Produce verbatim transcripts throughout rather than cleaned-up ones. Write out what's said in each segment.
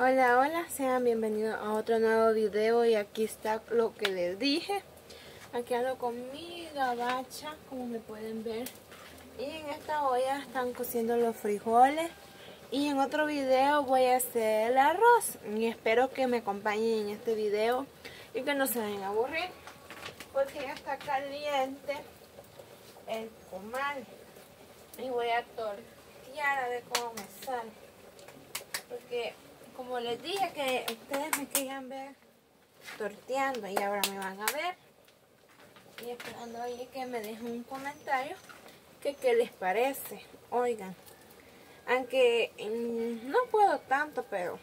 Hola, hola, sean bienvenidos a otro nuevo video. Y aquí está lo que les dije. Aquí ando con mi gabacha, como me pueden ver. Y en esta olla están cociendo los frijoles. Y en otro video voy a hacer el arroz. Y espero que me acompañen en este video y que no se vayan a aburrir, porque ya está caliente el comal. Y voy a tortear a ver cómo me sale, porque como les dije que ustedes me querían ver torteando, y ahora me van a ver. Y esperando ahí que me dejen un comentario que qué les parece. Oigan, aunque mmm, no puedo tanto, pero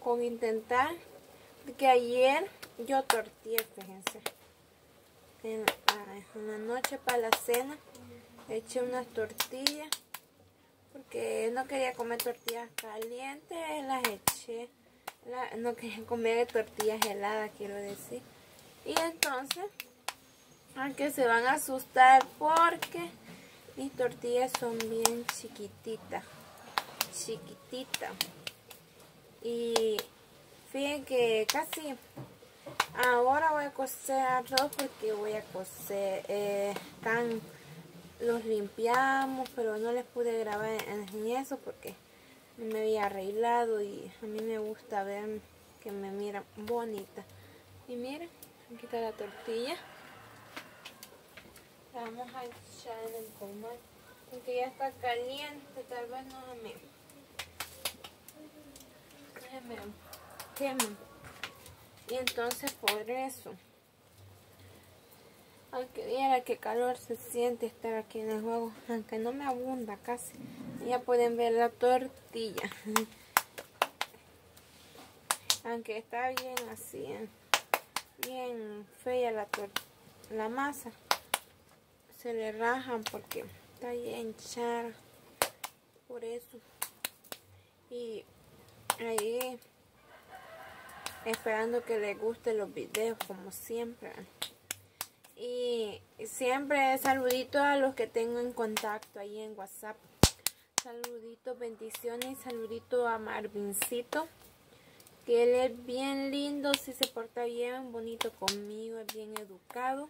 con intentar, que ayer yo torteé, fíjense, en la noche para la cena eché unas tortillas, porque no quería comer tortillas calientes, las eché, la, no quería comer tortillas heladas, quiero decir. Y entonces, aunque se van a asustar porque mis tortillas son bien chiquititas, chiquititas. Y fíjense que casi, ahora voy a cocer arroz, porque voy a cocer, eh, están... los limpiamos, pero no les pude grabar en, en eso porque no me había arreglado, y a mí me gusta ver que me miran bonita. Y miren, aquí está la tortilla, la vamos a echar en el comal, porque ya está caliente. Tal vez no me me quemen, y entonces por eso. Aunque viera que calor se siente estar aquí en el juego, aunque no me abunda casi. Ya pueden ver la tortilla. Aunque está bien así, bien fea la, la masa. Se le rajan porque está bien chara. Por eso. Y ahí, esperando que les gusten los videos como siempre. Y siempre saluditos a los que tengo en contacto ahí en WhatsApp. Saluditos, bendiciones. Saludito a Marvincito, que él es bien lindo, si se porta bien, bonito conmigo, es bien educado.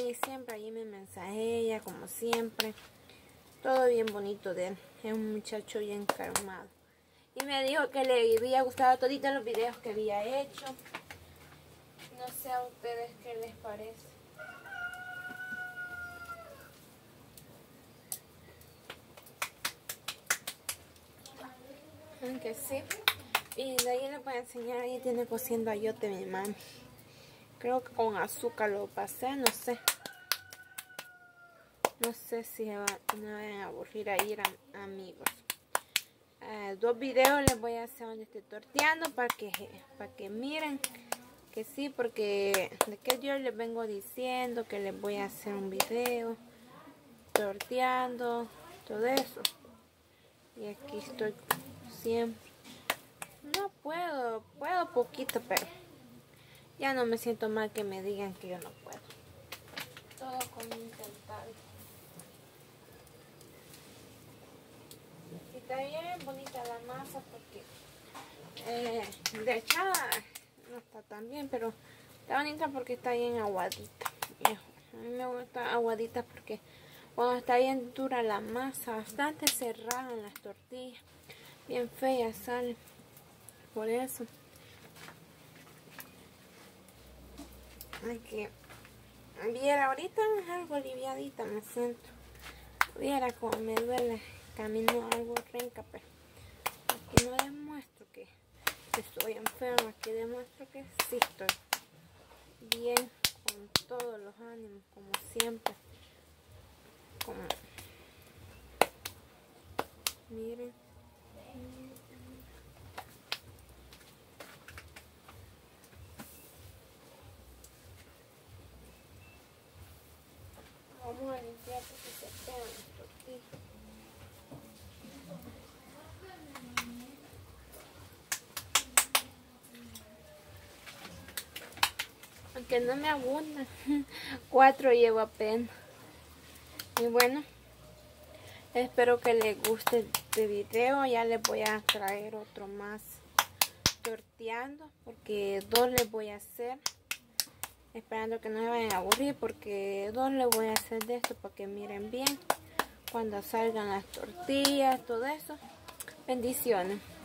Y siempre ahí me mensajea, como siempre. Todo bien bonito de él. Es un muchacho bien calmado. Y me dijo que le había gustado todito los videos que había hecho. No sé a ustedes qué les parece. Aunque sí. Y de ahí les voy a enseñar. Ahí tiene cociendo ayote mi mami. Creo que con azúcar lo pasé. No sé. No sé si me van a aburrir a ir a, amigos. Eh, dos videos les voy a hacer donde estoy torteando, para que, para que miren. Que sí, porque de que yo les vengo diciendo que les voy a hacer un video torteando, todo eso. Y aquí estoy siempre. No puedo, puedo poquito, pero ya no me siento mal que me digan que yo no puedo. Todo con intentar. Y está bien bonita la masa, porque eh, de echada no está tan bien, pero está bonita porque está bien aguadita. A mí me gusta aguadita porque cuando está bien dura la masa, bastante se rajan las tortillas, bien feas salen. Por eso hay que viera ahorita algo aliviadita me siento. Viera como me duele, camino algo renca, pero aquí no les muestro que estoy enferma, que demuestro que sí estoy bien, con todos los ánimos, como siempre. Como miren, vamos a limpiar porque se quedan las tortillas. Que no me abundan. Cuatro llevo apenas. Y bueno, espero que les guste este video. Ya les voy a traer otro más torteando, porque dos les voy a hacer, esperando que no me vayan a aburrir, porque dos les voy a hacer de esto para que miren bien cuando salgan las tortillas, todo eso. Bendiciones.